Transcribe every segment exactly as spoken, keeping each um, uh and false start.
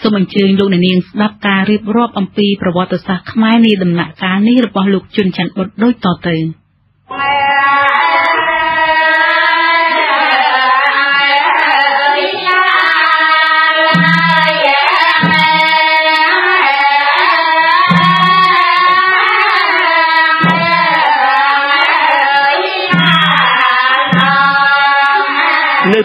สมัยเชิงดวงในเนียงรับการรีบรอบอัมพีประวัติศาสตร์ไม่ในดำหนักการนี้ระบบลูกจุนฉันอดด้วยต่อเติมเนื้อ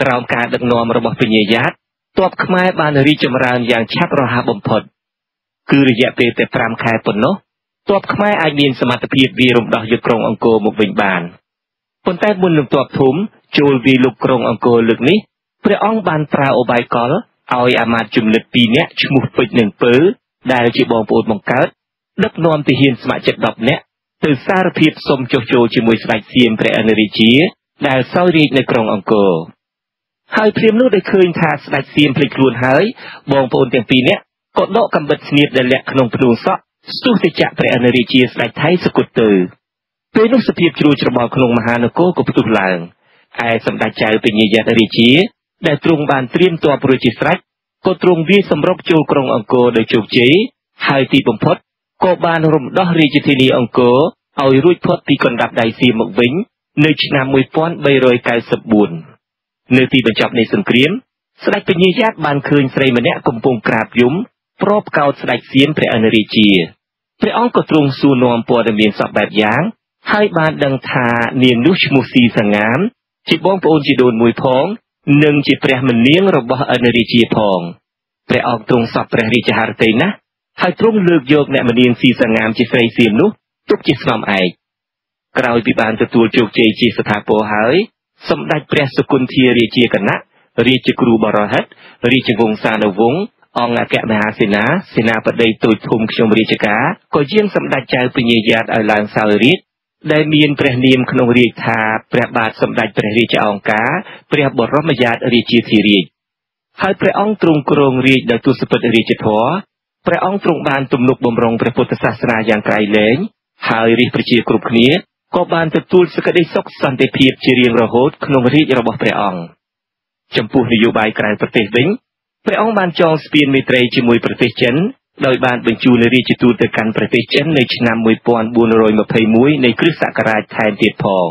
กราวการดักนอมระบบปัญญาตัวขมายบานรีจำรานอย่างชับรหาบมพดคือระยะเปแต่พรามคายปนเนาะตัวขมายอาเมียนสมัติพีวีรมดอกยุกรงองโกมุกวิญบาลปนใต้บุญหนึ่งตัวถุมจูวีลุกกรงองโกลึกนี้พระองค์บานตราโอบายกอลเอาอามาจุมลึกปีเนี้ยชมุดปิดหนึ่งเปื้อได้จีบองปูดมงเกิดดักนอมตีเฮียนสมัติเจ็ดดอกเนี้ยตื่นซาลพีบสมโจโจจมวยสมัยเซียมพระอเนริจีได้เศร้ารีในกรงองโกหายเพียมนู้ดได้เคยทาสไลด์เซียมพลิกลวนหายบองโปนเตียงปีเนี้ยกดโลกำบัดเนียดและขนมพนูซะสู้เสียจะไปอเนริจีสไลด์ไทยสกุตเตอร์เป็นนุสเพียบจรูจระบองขนมมหานโกกุปตุลังไอสำนักใจเป็นยาอเนริจีได้ตรงบานเตรียมตัวโปรจิสไลด์กดตรงวีสำรบจูกรงองโกโดยจูจีหายตีบ่มพดกบานรมดอริจิตินีองโกเอารุ่ยพดตีกนดับไดซีมกวิ้งในชนามมวยป้อนใบรอยกายสบุญเนื้อที่บรรจับในสงครามสลายเป็นญาติบานคืนใส่มาเนี่ยกลมปงกราบยุ่มพรอบเกาสลายเสียมพระอเนริจีพระองค์ก็ตรงสู่นอมปอดเมียนสอบแบบยางให้บานดังทาเนียนนุชมูซีสังงามจิบบ้องปนจิโดนมวยพองหนึ่งจิพระมันเลี้ยงระบบอเนริจีพองพระองค์ตรงสอบพระริจหารเตยนะให้ตรงเลือกโยกเนี่ยมันเนียนซีสังงามจิใส่เสียมนุตุกจิสลอมไอกราวปิบานจะตัวโจกเจจีสถาโปหายสมเด็จพระสกุลเทียรีเจียกันนะรีเจครูบาราฮัตรีเจวงศานวงศ์องอาแกะมหาเสนาเสนาปฏิตุทุมชมรีเจกาก็เยี่ยมสมเด็จเจ้าปิญญาอัลลังซาลิดได้มีนพระนิมขนมรีธาพระบาทสมเด็จพระรีเจองกาพระบรมญาติรีเจทีรีให้พระองค์ตรงกรงรีดตุสปฏิรีเจทอพระองค์ตรงบานตุมนุกบำรงพระพุทธศาสนาอย่างไกลเล้งหายรีประเจียกรุบเนี้ยก็บานตะตูลสกัดได้ซกสันติเพียบเชียงระโหดขนมรีระบบพระองค์จำพูนโยบายการประเทศวิ่งพระองค์บานจองสเปียนเมตรัยจมวยประเทศเชนโดยบานบรรจุในรีจิตูตะการประเทศเชนในชนามวยปอนบุญรอยมาเพยมวยในคริสต์ศักราชแทนเตียพอง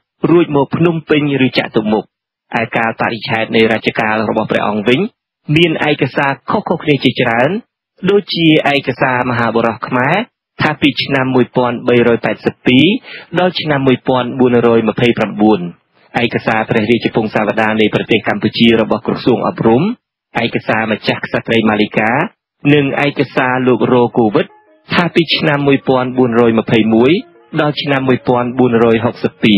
รูดหมกพนมปิงหรือจัตุมุกอาการปฏิชัยในราชการระบบพระองค์วิ่งเมียนไอกษาข้อข้อเนจิจรันโดยจีไอกษามหาบรคมาทาปิชนามวยปอนใบรอยแปดสิบปีโดยชนามวยปอนบุญรอยมาเพยประบุญไอกษาพระราชพงศาวดารในประเทศกัมพูชีระบบกระทรวงอบรมไอกษามาจากสตรีมาลิกาหนึ่งไอกษาลูกโรกูวิททาปิชนามวยปอนบุญรอยมาเพยมวยโดยชนามวยปอนบุญรอยหกสิบปี